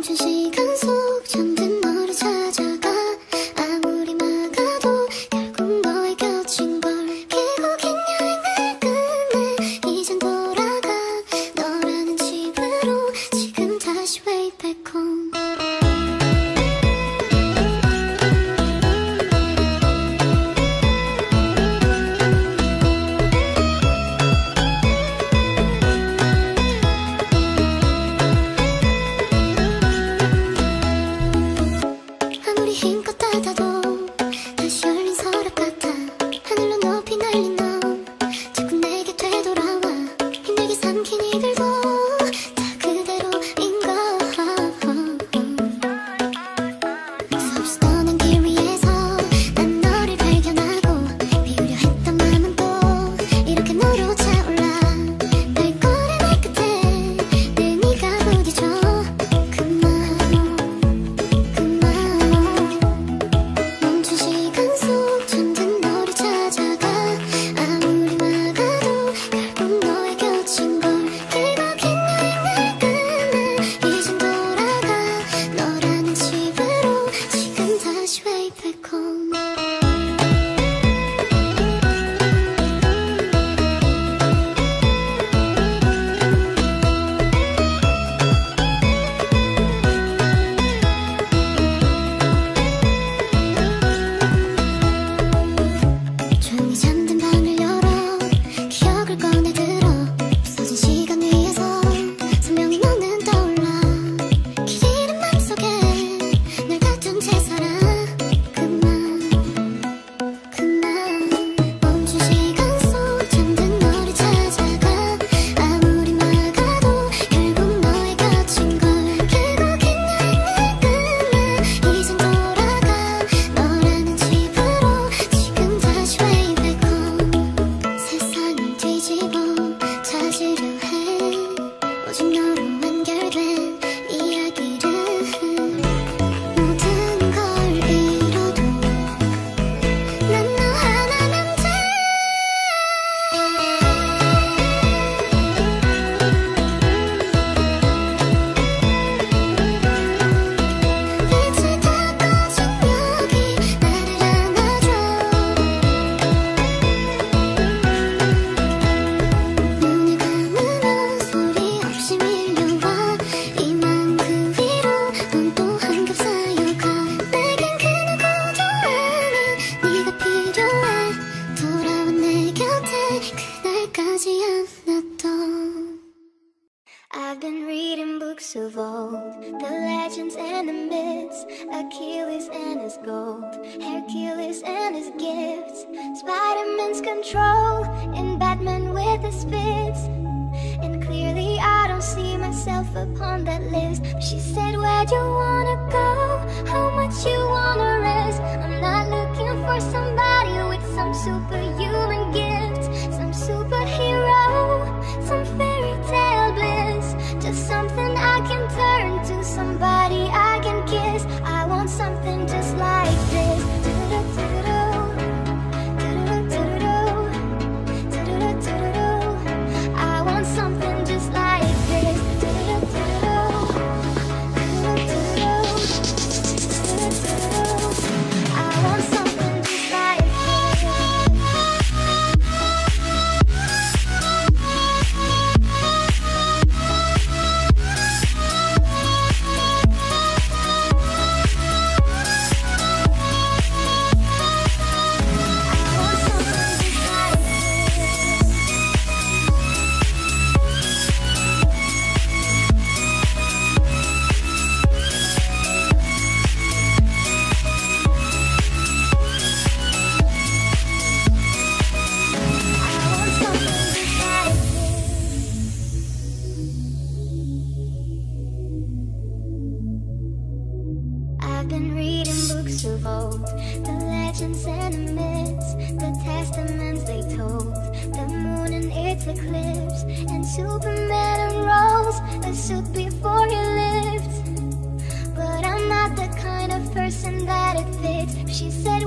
멈춘 시간 속 잠든 너를 찾아가 아무리 막아도 결국 너의 곁인 걸 길고 긴 여행을 끝내 이젠 돌아가 너라는 집으로 지금 다시 way back home 힘껏 닫아도 다시 열린 서랍 같아 하늘로 높이 날린 너 자꾸 내게 되돌아와 힘들게 삼킨 이별도 다 그대로인 거 수없이 떠난 길 위에서 난 너를 발견하고 비우려 했던 마음은 또 이렇게 너로 차올라 발걸음의 끝에 늘 네가 부딪혀 I've been reading books of old, the legends and the myths, Achilles and his gold, Hercules and his gifts, Spider-Man's control, and Batman with his fists. And clearly I don't see myself upon that list. But she said, where do you wanna go? How much you wanna risk? I'm not looking for somebody with some superhuman gifts, some superhero, some fairy tale bliss. Just something I can turn to, somebody I can kiss. I want something just like this. I want something just like this. I want something. I've been reading books of old, the legends and the myths, the testaments they told, the moon and its eclipse, and Superman unrolls a suit before he lifts. But I'm not the kind of person that it fits. She said